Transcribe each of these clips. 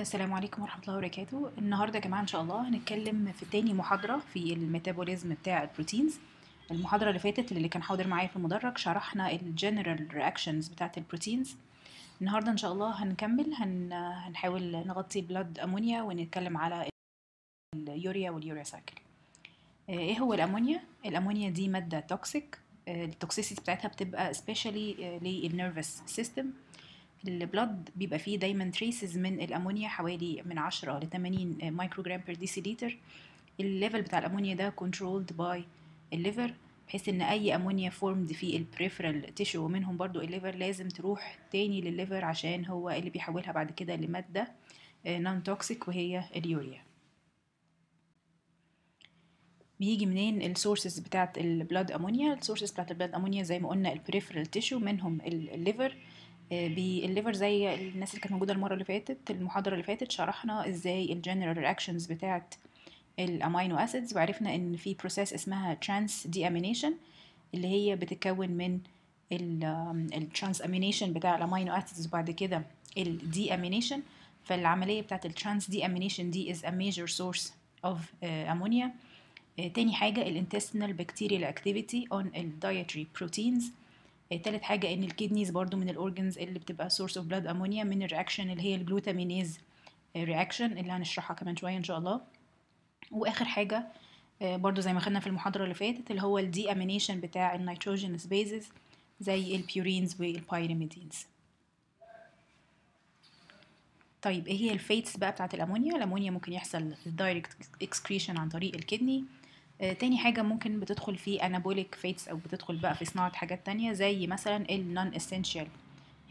السلام عليكم ورحمة الله وبركاته. النهاردة يا جماعة إن شاء الله هنتكلم في تاني محاضرة في الميتابوليزم بتاع البروتينز. المحاضرة اللي فاتت اللي كان حاضر معايا في المدرج شرحنا الجنرال رياكشنز بتاعة البروتينز. النهاردة إن شاء الله هنكمل هنحاول نغطي بلاد أمونيا ونتكلم على اليوريا واليوريا سايكل. إيه هو الأمونيا؟ الأمونيا دي مادة توكسيك، التوكسيسيتي بتاعتها بتبقى سبيشالي للنيرفس سيستم. البلد بيبقى فيه دايما تريسز من الامونيا حوالي من 10 ل 80 مايكروجرام بير ديسيليتر. الليفل بتاع الامونيا ده كنترولد باي الليفر، بحيث ان اي امونيا فورمد في البريفرال تيشو ومنهم برضو الليفر لازم تروح تاني للليفر عشان هو اللي بيحولها بعد كده لماده نون توكسيك وهي اليوريا. بيجي منين السورسز بتاعت البلد امونيا؟ السورسز بتاعت البلد امونيا زي ما قلنا البريفرال تيشو منهم الليفر. بالليفر زي الناس اللي كانت موجوده المره اللي فاتت المحاضره اللي فاتت شرحنا ازاي الجنرال رياكشنز بتاعه الامينو اسيدز، وعرفنا ان في بروسيس اسمها ترانس دي امينيشن اللي هي بتتكون من الترانس امينيشن بتاع الامينو اسيدز وبعد كده الدي امينيشن. فالعمليه بتاعه الترانس دي امينيشن دي از ا ميجر سورس اوف امونيا. تاني حاجه الانتستينال بكتيريال اكتيفيتي اون الدايتري بروتينز. تالت حاجة ان الكيدنيز برضو من الاورجنز اللي بتبقى سورس اوف بلاد امونيا من الرياكشن اللي هي الجلوتامينيز رياكشن اللي هنشرحها كمان شوية ان شاء الله. واخر حاجة برضو زي ما خدنا في المحاضرة اللي فاتت اللي هو الدي امينيشن بتاع النيتروجينس بيزز زي البيورينز والبيريميدينز. طيب ايه هي الفيتس بقى بتاعت الامونيا؟ الامونيا ممكن يحصل دايركت اكسكريشن عن طريق الكدني. تاني حاجة ممكن بتدخل في انابوليك فيتس او بتدخل بقى في صناعة حاجات تانية زي مثلا النون اسينشال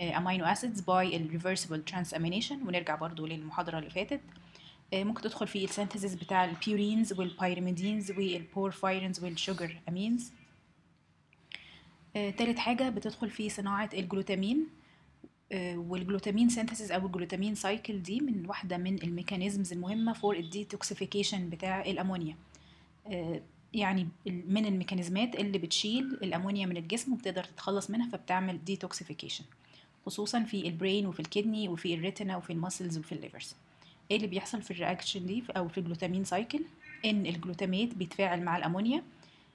امينو اسيدز باي الريفرسبل ترانس امينيشن، ونرجع برضو للمحاضرة اللي فاتت. ممكن تدخل في السينثيسيس بتاع البيورينز والبيريميدينز والبورفايرينز والشوجر امينز. تالت حاجة بتدخل في صناعة الجلوتامين، والجلوتامين سينثيسيس او الجلوتامين سايكل دي من واحدة من الميكانيزمز المهمة فور الديتوكسيفيكيشن بتاع الامونيا. يعني من الميكانيزمات اللي بتشيل الامونيا من الجسم وبتقدر تتخلص منها فبتعمل ديتوكسيفيكيشن خصوصا في البرين وفي الكدني وفي الريتنا وفي المسلز وفي الليفرز. ايه اللي بيحصل في الرياكشن دي او في الجلوتامين سايكل؟ ان الجلوتاميت بيتفاعل مع الامونيا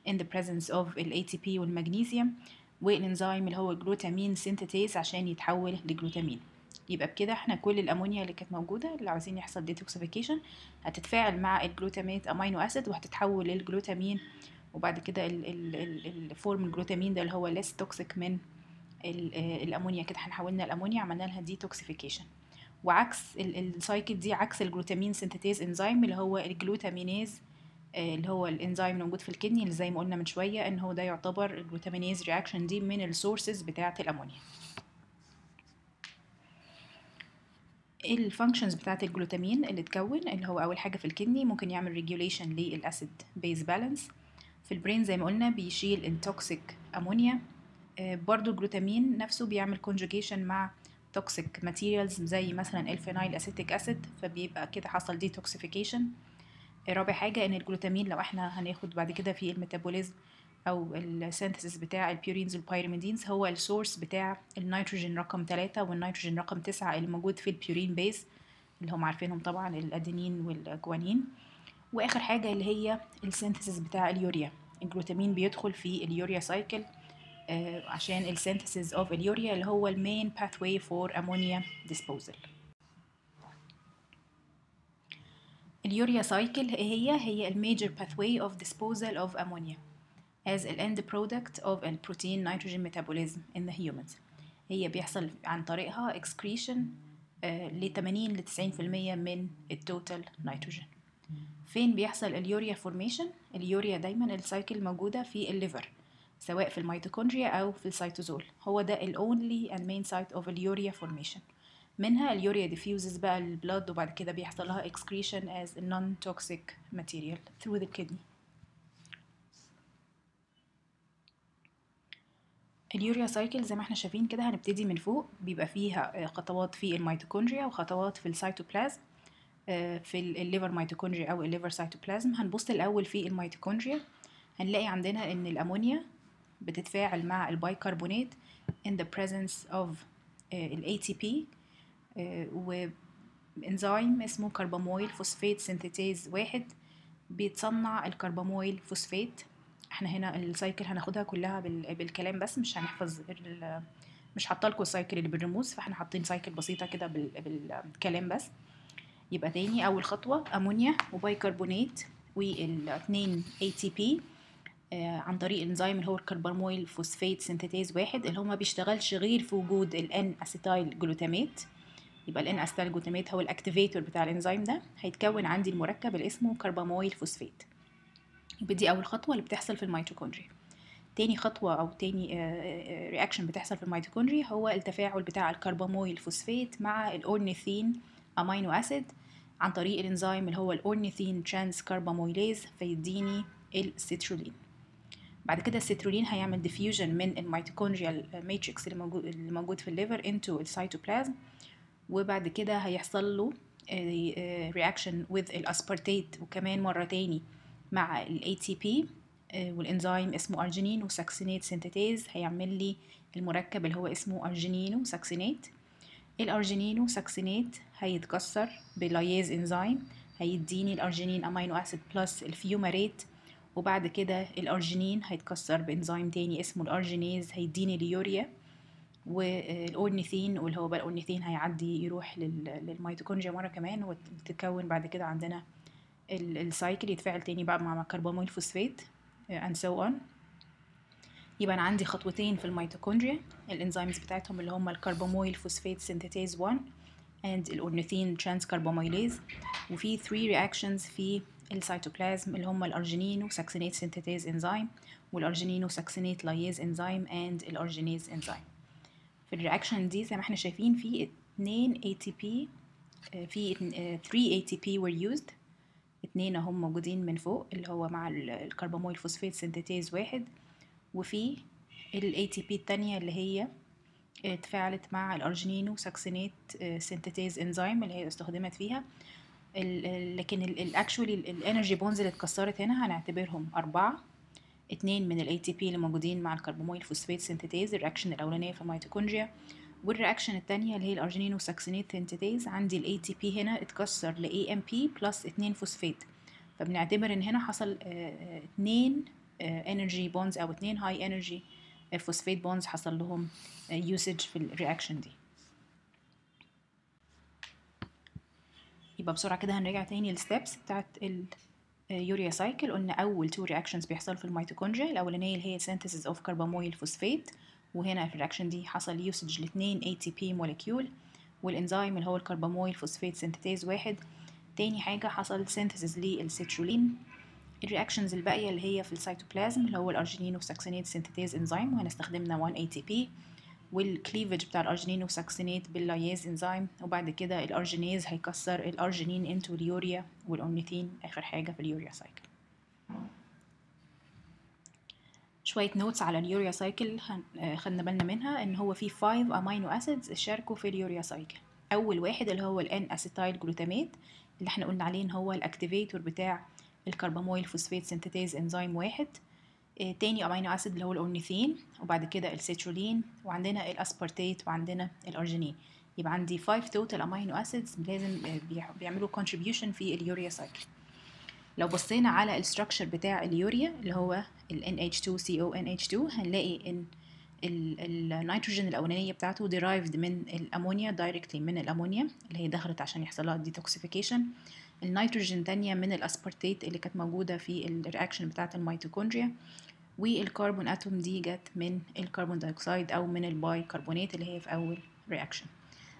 in the presence of ال ATP والمغنيسيوم والانزيم اللي هو الجلوتامين سينثيتيز عشان يتحول لجلوتامين. يبقى بكده احنا كل الامونيا اللي كانت موجوده اللي عاوزين يحصل ديتوكسيفيكيشن هتتفاعل مع الجلوتاميت امينو اسيد وهتتحول للجلوتامين، وبعد كده الفورم الجلوتامين ده اللي هو less toxic من الامونيا. كده احنا حولنا الامونيا عملنا لها ديتوكسيفيكيشن. وعكس السايكل دي عكس الجلوتامين سينثيتيز انزيم اللي هو الجلوتامينيز اللي هو الانزيم اللي موجود في الكدني اللي زي ما قلنا من شويه ان هو ده يعتبر الجلوتامينيز رياكشن دي من السورسز بتاعه الامونيا. الفانكشنز بتاعت الجلوتامين اللي تكون اللي هو اول حاجه في الكدني ممكن يعمل ريجوليشن للاسيد بيز بالانس. في البرين زي ما قلنا بيشيل التوكسيك امونيا. برضو الجلوتامين نفسه بيعمل كونجوجيشن مع توكسيك ماتيريالز زي مثلا الفينايل اسيتيك اسيد فبيبقى كده حصل ديتوكسيفيكيشن. رابع حاجه ان الجلوتامين لو احنا هناخد بعد كده في الميتابوليزم او السينثيسيس بتاع البيورينز والبيريميدينز هو السورس بتاع النيتروجين رقم 3 والنيتروجين رقم 9 اللي موجود في البيورين بيز اللي هم عارفينهم طبعا الادينين والجوانين. واخر حاجه اللي هي السينثيسيس بتاع اليوريا. الجلوتامين بيدخل في اليوريا سايكل عشان السينثيسيس اوف اليوريا اللي هو المين باثواي فور امونيا ديسبوزل. اليوريا سايكل هي الميجر باثواي اوف ديسبوزل اوف امونيا as an end product of a protein nitrogen metabolism in the humans. هي بيحصل عن طريقها excretion ل 80 ل 90% من التوتال نيتروجين. فين بيحصل اليوريا formation؟ اليوريا دايما السايكل موجودة في الليفر سواء في الميتوكوندريا أو في السيتوزول، هو ده ال only and main site of اليوريا formation. منها اليوريا diffuses بقى البلد وبعد كده بيحصل لها excretion as a non-toxic material through the kidney. اليوريا سايكل زي ما احنا شايفين كده هنبتدي من فوق بيبقى فيها خطوات في الميتوكوندريا وخطوات في السيتوبلازم في الليفر ميتوكوندريا او الليفر سيتوبلازم. هنبص الاول في الميتوكوندريا هنلاقي عندنا ان الامونيا بتتفاعل مع البيكربونات in the presence of ال ATP انزيم اسمه كربامويل فوسفات سينثيتاز 1 بيتصنع الكربامويل فوسفات. احنا هنا السايكل هناخدها كلها بالكلام بس، مش هنحفظ، مش حاطه لكم السايكل اللي بالرموز، فاحنا حاطين سايكل بسيطه كده بالكلام بس. يبقى تاني اول خطوه امونيا وبيكربونات والاثنين اي تي بي عن طريق الانزيم اللي هو الكربامويل فوسفات سينثيتاز 1 اللي هو ما بيشتغلش غير في وجود الان اسيتايل جلوتامات. يبقى الان اسيتايل جلوتامات هو الاكتيفيتور بتاع الانزيم ده، هيتكون عندي المركب اللي اسمه كربامويل فوسفات. يبقى دي اول خطوه اللي بتحصل في الميتوكوندريا. تاني خطوه او تاني رياكشن بتحصل في الميتوكوندريا هو التفاعل بتاع الكربامويل فوسفات مع الاورنيثين امينو اسيد عن طريق الانزيم اللي هو الاورنيثين ترانس كربامويليز، فيديني السيترولين. بعد كده السيترولين هيعمل ديفيوجن من الميتوكوندريال ماتريكس اللي موجود في الليفر انتو السيتوبلازم، وبعد كده هيحصل له رياكشن وذ الاسبارتيت وكمان مره تاني مع الاي تي بي، والانزيم اسمه ارجينين وساكسينات سينثيتاز هيعمل لي المركب اللي هو اسمه ارجينينو ساكسينات. الارجينينو ساكسينات هيتكسر بلايز انزيم هيديني الارجينين امينو اسيد بلس الفيوماريت، وبعد كده الارجينين هيتكسر بانزيم تاني اسمه الارجينيز هيديني اليوريا، والاورنيثين واللي هو بقى الاورنيثين هيعدي يروح للميتوكوندريا مره كمان، وتتكون بعد كده عندنا السايكل يتفاعل تاني بقى مع كربامويل فوسفات and so on. يبقى انا عندي خطوتين في الميتوكوندريا، الانزيمز بتاعتهم اللي هم الكربامويل فوسفات سينثيتاز 1 and الاورنيثين ترانس كربامويليز، وفي 3 رياكشنز في السيتوبلازم اللي هم الارجينين وساكسينات سينثيتاز انزيم والارجينين وساكسينات لايز انزيم and الارجينيز انزيم. في الرياكشن دي زي ما احنا شايفين في 3 ATP were used، اتنين هم موجودين من فوق اللي هو مع الكربامويل فوسفات سينثيتاز 1، وفي الاي تي بي الثانيه اللي هي اتفاعلت مع الارجينينو ساكسينات سينثيتاز انزيم اللي هي استخدمت فيها. لكن الاكشولي الانرجي بونز اللي اتكسرت هنا هنعتبرهم 4، اتنين من الاي تي بي اللي موجودين مع الكربامويل فوسفات سينثيتاز الرياكشن الاولانيه في الميتوكوندريا، والرياكشن الثانيه اللي هي الارجينين وساكسينات سينثيتاز عندي الاي تي بي هنا اتكسر لاي ام بي بلس 2 فوسفات، فبنعتبر ان هنا حصل 2 انرجي بونز او 2 هاي انرجي فوسفات بونز حصل لهم يوسج في الرياكشن دي. يبقى بسرعه كده هنرجع تاني للستبس بتاعت اليوريا سايكل. قلنا اول 2 رياكشنز بيحصلوا في الميتوكوندريا، الاولانيه اللي هي سينثيسيس اوف كربامويل فوسفات، وهنا في الرياكشن دي حصل يوسج ل2 اي تي بي موليكيول والانزيم اللي هو الكربامويل فوسفات سينثيتاز 1. تاني حاجه حصل سينثيسيس للسيترولين. الرياكشنز الباقيه اللي هي في السيتوبلازم اللي هو الارجينين وساكسينات سينثيتاز انزيم، وهنا استخدمنا 1 اي تي بي والكليفج بتاع الارجينين وساكسينات باللايز انزيم، وبعد كده الارجينيز هيكسر الارجينين انتو اليوريا والاورنيثين اخر حاجه في اليوريا سايكل. شويه نوتس على اليوريا سايكل خدنا بالنا منها ان هو في 5 امينو اسيدز شاركوا في اليوريا سايكل. اول واحد اللي هو الان اسيتايل جلوتامات اللي احنا قلنا عليه ان هو الاكتيفيتور بتاع الكربامويل فوسفات سينثيتاز انزيم 1، تاني امينو اسيد اللي هو الاورنيثين، وبعد كده السيترولين، وعندنا الاسبارتيت، وعندنا الارجينين. يبقى عندي 5 توتال امينو اسيدز لازم بيعملوا كونتريبيوشن في اليوريا سايكل. لو بصينا على الستراكشر بتاع اليوريا اللي هو ال NH2CONH2 هنلاقي ان النيتروجين الاولانيه بتاعته derived من الامونيا directly من الامونيا اللي هي دخلت عشان يحصل لها detoxification، النيتروجين الثانيه من الاسبارتيت اللي كانت موجوده في الرياكشن بتاعه الميتوكوندريا، والكربون اتوم دي جت من الكربون دايوكسيد او من الباي كربونات اللي هي في اول رياكشن.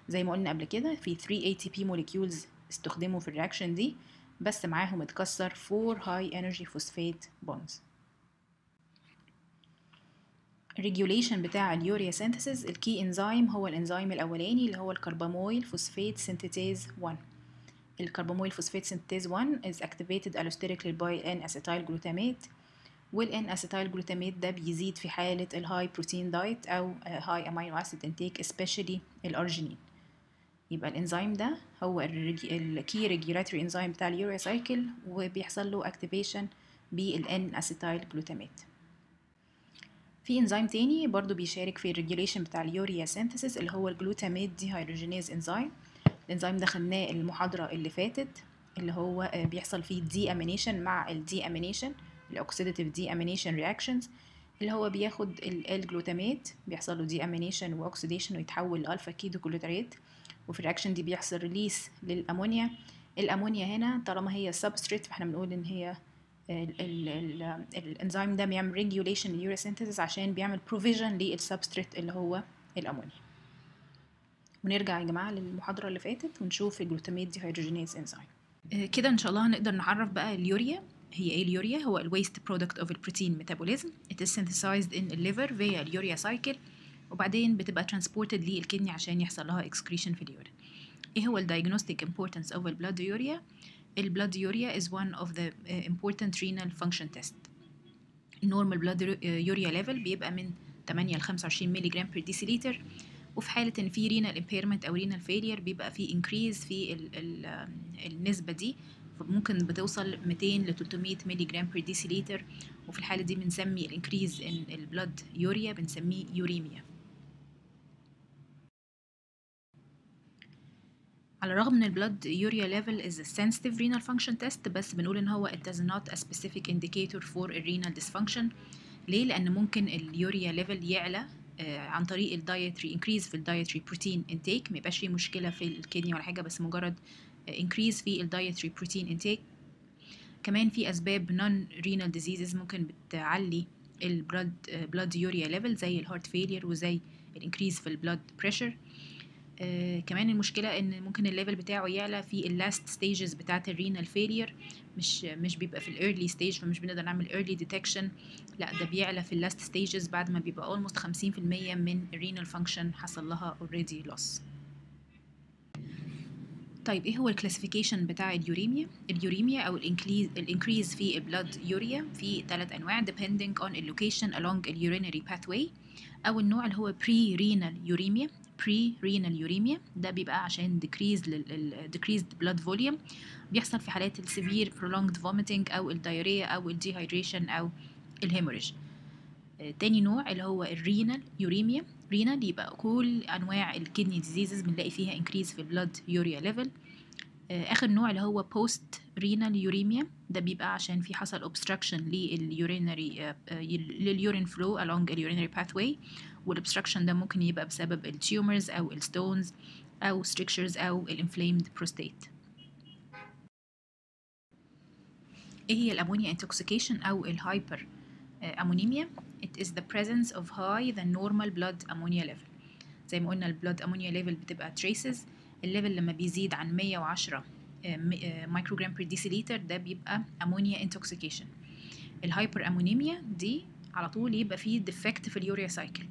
زي ما قلنا قبل كده في 3 ATP molecules استخدموا في الرياكشن دي، بس معاهم اتكسر 4 هاي انرجي فوسفات بونز. الريجوليشن بتاع اليوريا سينثيسيس الكي انزيم هو الانزيم الاولاني اللي هو الكربامويل فوسفات سينثيتاز 1. الكربامويل فوسفات سينثيتاز 1 is activated allosterically by N-acetyl glutamate، والN-acetyl glutamate ده بيزيد في حالة الهاي بروتين دايت او هاي امينو اسيد انتيك especially الارجينين. يبقى الانزيم ده هو الكي ريجيولاتوري انزيم بتاع اليوريا سايكل، وبيحصل له اكتيفيشن بالان اسيتايل جلوتامات. في انزيم تاني برضو بيشارك في الريجيوليشن بتاع اليوريا سينثيسيس اللي هو الجلوتامات دي هيدروجينيز انزيم، الانزيم ده خدناه المحاضرة اللي فاتت، اللي هو بيحصل فيه دي امينيشن مع الدي امينيشن، الاوكسيداتيف دي امينيشن رياكشنز، اللي هو بياخد الجلوتامات بيحصل له دي امينيشن واكسيديشن ويتحول لالفا كيتو كلوتريت، وفي الرياكشن دي بيحصل ريليس للامونيا. الامونيا هنا طالما هي سبستريت فاحنا بنقول ان هي الانزيم ده بيعمل ريجوليشن لليوراسينثيسيس عشان بيعمل بروفيجن للسبستريت اللي هو الامونيا. ونرجع يا جماعه للمحاضره اللي فاتت ونشوف الجلوتاميت دي هيدروجينيز انزيم. كده ان شاء الله هنقدر نعرف بقى اليوريا. هي ايه اليوريا؟ هو الويست برودكت اوف البروتين ميتابوليزم، ات از سينثسايزد ان الليفر فيا اليوريا سايكل، وبعدين بتبقى ترانسبورتد للكدني عشان يحصل لها اكسكريشن في اليورين. ايه هو الدايجنوستيك امبورتانس اوف البلاد يوريا؟ البلاد يوريا is one of the important renal function test. النورمال بلاد يوريا ليفل بيبقى من 8 ل 25 مللي جرام بير ديسيليتر، وفي حالة إن في رينال امبيرمنت أو رينال فيلير بيبقى في انكريز في النسبة دي، فممكن بتوصل 200 ل 300 مللي جرام بير ديسيليتر، وفي الحالة دي بنسمي الانكريز إن البلاد يوريا بنسميه يوريميا. على الرغم من البلاد يوريا ليفل is a sensitive renal function test، بس بنقول ان هو it does not a specific indicator for a renal dysfunction. ليه؟ لان ممكن اليوريا ليفل يعلى عن طريق الدايتري انكريز في الدايتري بروتين انتيك، ما يبقاش فيه مشكله في الكدني ولا حاجه، بس مجرد انكريز في الدايتري بروتين انتيك. كمان في اسباب نون رينال ديزيزز ممكن بتعلي البلاد يوريا ليفل زي الهارت فيلير وزي الانكريز في البلاد بريشر. كمان المشكلة ان ممكن الليفل بتاعه يعلى في اللاست ستيجز بتاعة الرينال فيلير، مش بيبقى في الايرلي ستيج، فمش بنقدر نعمل ايرلي ديتكشن، لا ده بيعلى في اللاست ستيجز بعد ما بيبقى اولموست 50% من الرينال فانكشن حصل لها اوريدي لوس. طيب ايه هو الكلاسيفيكيشن بتاع اليوريميا؟ اليوريميا او الانكريز في البلاد يوريا في 3 انواع depending on اللوكيشن along اليورينري pathway. اول نوع اللي هو بري رينال يوريميا، pre-renal uremia ده بيبقى عشان decreased blood volume، بيحصل في حالات ال severe prolonged vomiting أو الديارية أو ال dehydration أو الهيموريج. تاني نوع اللي هو الرينال uremia، renal يبقى كل أنواع الكدني diseases بنلاقي فيها increase في blood urea level. آخر نوع اللي هو post-renal uremia ده بيبقى عشان في حصل obstruction للurine flow along urinary pathway، والobstruction ده ممكن يبقى بسبب التيومرز أو الستونز أو strictures أو الانفلامد بروستيت. إيه هي الأمونيا intoxication أو الهايبر أمونيميا؟ It is the presence of high than normal blood ammonia level. زي ما قلنا البلود أمونيا ليفل بتبقى traces، الليفل لما بيزيد عن 110 مايكروغرام بير ديسيليتر ده بيبقى امونيا انتوكسيكيشن. الهايبر امونيميا دي على طول يبقى فيه ديفكت في اليوريا سايكل،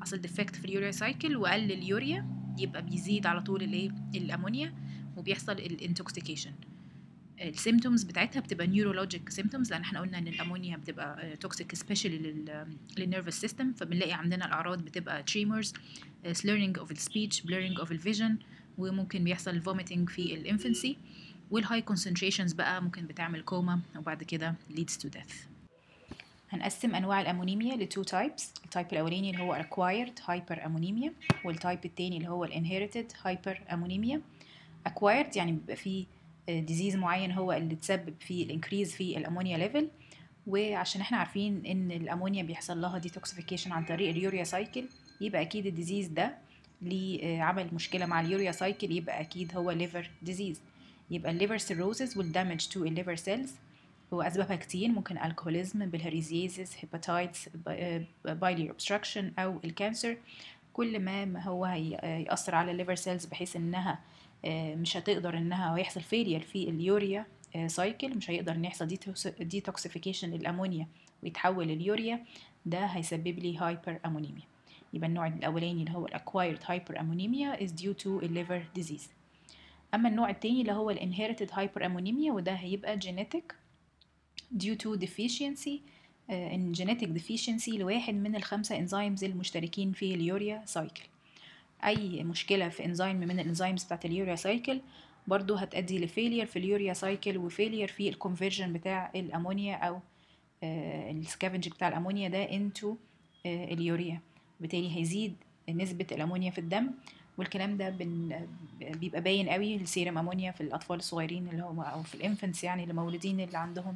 حصل ديفكت في اليوريا سايكل وقل اليوريا يبقى بيزيد على طول الايه الامونيا وبيحصل الانتوكسيكيشن. السيمتومز بتاعتها بتبقى نيورولوجيك سيمتومز، لان احنا قلنا ان الامونيا بتبقى توكسيك سبيشالي للنيرفس سيستم، فبنلاقي عندنا الاعراض بتبقى تريمرز، سليرنج اوف السبيتش، بليرنج اوف الفيجن، وممكن بيحصل vomiting في الانفنسي. والهاي concentrations بقى ممكن بتعمل كوما وبعد كده leads to death. هنقسم انواع الامونيميا لتو تايبس، التايب الاولاني اللي هو acquired hyper ammonemia، والتايب الثاني اللي هو inherited hyper ammonemia. acquired يعني بيبقى فيه disease معين هو اللي تسبب في الانكريز في الامونيا ليفل، وعشان احنا عارفين ان الامونيا بيحصل لها detoxification عن طريق اليوريا سايكل، يبقى اكيد الديزيز ده ليه عمل مشكلة مع اليوريا سايكل، يبقى أكيد هو ليفر ديزيز. يبقى الليفر سيروزز والدمج تو الليفر سيلز، وأسبابها كتير، ممكن الكحوليزم، بالهريزيزز، هيباتايتس، بايلير اوبستراكشن، أو الكانسر. كل ما هو هيأثر على الليفر سيلز بحيث إنها مش هتقدر إنها ويحصل فيلير في اليوريا سايكل، مش هيقدر إن يحصل ديتوكسيفيكيشن للأمونيا ويتحول اليوريا، ده هيسبب لي هايبر أمونيميا. يبقى النوع الاولاني اللي هو acquired hyperammonemia is due to a liver disease. اما النوع الثاني اللي هو inherited hyperammonemia، وده هيبقى genetic due to deficiency in genetic deficiency لواحد من ال5 enzymes المشتركين في اليوريا سايكل. اي مشكله في انزيم من الانزيمز بتاعه اليوريا سايكل برضو هتؤدي لفيلير في اليوريا سايكل، وفيلير في الكونفرجن بتاع الامونيا او السكافنج بتاع الامونيا ده انتو اليوريا، بالتالي هيزيد نسبة الأمونيا في الدم، والكلام ده بيبقى باين قوي السيرم امونيا في الاطفال الصغيرين اللي هم او في الانفنتس يعني اللي مولودين اللي عندهم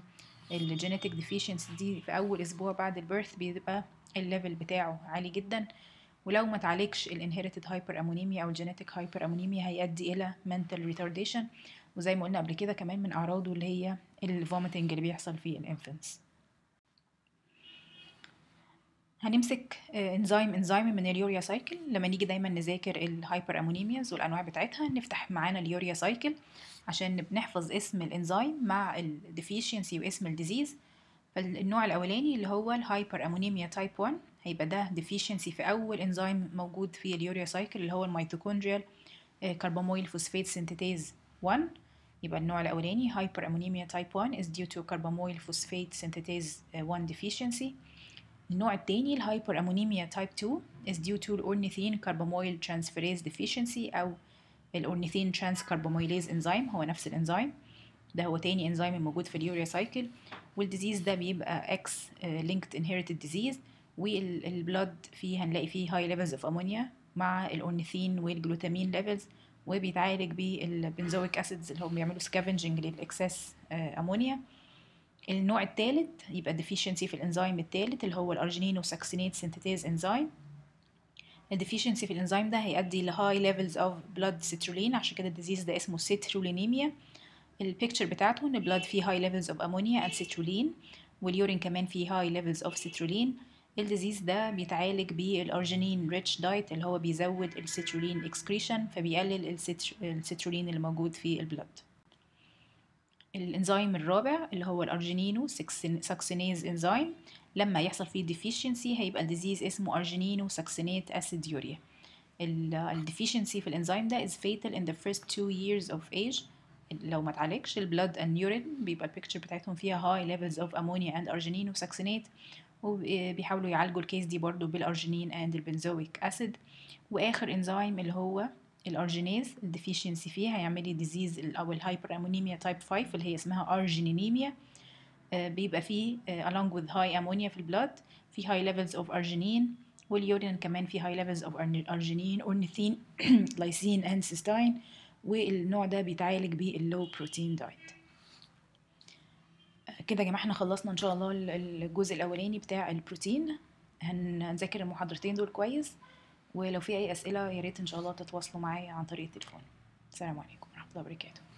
الجينيتك ديفيشنسي دي في اول اسبوع بعد البيرث بيبقى الليفل بتاعه عالي جدا، ولو ما تعالجش الانهيرتد هايبر امونيميا او الجينيتك هايبر امونيميا هيؤدي الى منتال ريتارديشن، وزي ما قلنا قبل كده كمان من اعراضه اللي هي الفوميتنج اللي بيحصل في الانفنتس. هنمسك انزيم من اليوريا سايكل. لما نيجي دايما نذاكر الهايبر امونيمياز والانواع بتاعتها نفتح معانا اليوريا سايكل عشان بنحفظ اسم الانزيم مع الديفيشنسي واسم الديزيز. فالنوع الاولاني اللي هو الهايبر امونيميا تايب 1 هيبقى ده ديفيشنسي في اول انزيم موجود في اليوريا سايكل اللي هو الميتوكوندريال كربامويل فوسفات سنتيتاز 1. يبقى النوع الاولاني هايبر امونيميا تايب 1 is due to carbamoyl phosphate synthetase 1 deficiency. النوع الثاني الهايبر امونيميا تايب 2 is due to ornithine carbamoyl transferase deficiency او الاورنيثين ترانس كاربامويليز انزيم، هو نفس الانزيم ده، هو تاني انزيم الموجود في اليوريا سايكل، والديزيز ده بيبقى اكس لينكد انهيرتد ديزيز، والبلد فيه هنلاقي فيه هاي ليفلز اوف امونيا مع الاورنيثين والجلوتامين ليفلز، وبيتعالج بالبنزويك اسيدز اللي هم بيعملوا سكافنجنج للاكسس امونيا. النوع الثالث يبقى ديفيشنسي في الانزيم الثالث اللي هو الارجينينو ساكسينيت سنتيتاز انزيم. الديفيشنسي في الانزيم ده هيؤدي لهاي ليفلز اوف بلاد سيترولين، عشان كده الديزيز ده اسمه سيترولينيميا. البيكتشر بتاعته ان البلاد فيه هاي ليفلز اوف امونيا اند سيترولين، واليورين كمان فيه هاي ليفلز اوف سيترولين. الديزيز ده بيتعالج بالارجينين ريتش دايت اللي هو بيزود السيترولين اكسكريشن فبيقلل السيترولين اللي موجود في البلاد. الانزيم الرابع اللي هو الارجينينو ساكسينيز انزيم، لما يحصل فيه ديفيشنسي هيبقى الديزيز اسمه ارجينينو ساكسينيت اسيد يوريا. الديفيشنسي في الانزيم ده is fatal in the first 2 years of age. لو ما اتعالجش البلاد اند يورين بيبقى البيكتشر بتاعتهم فيها هاي ليفلز اوف امونيا اند ارجينينو ساكسينيت، وبيحاولوا يعالجوا الكيس دي برضو بالارجينين اند البنزويك اسيد. واخر انزيم اللي هو الارجينيز الديفيشنسي فيها هيعمل لي ديزيز او الهايبر امونيميا تايب 5 اللي هي اسمها ارجينينيميا، بيبقى فيه along with high ammonia في البلاد في high levels of arginine، واليورين كمان في high levels of arginine ornithine glycine and cystine، والنوع ده بيتعالج باللو بروتين دايت. كده يا جماعه احنا خلصنا ان شاء الله الجزء الاولاني بتاع البروتين. هنذاكر المحاضرتين دول كويس، ولو في اي اسئله يا ريت ان شاء الله تتواصلوا معايا عن طريق التليفون. السلام عليكم ورحمه الله وبركاته.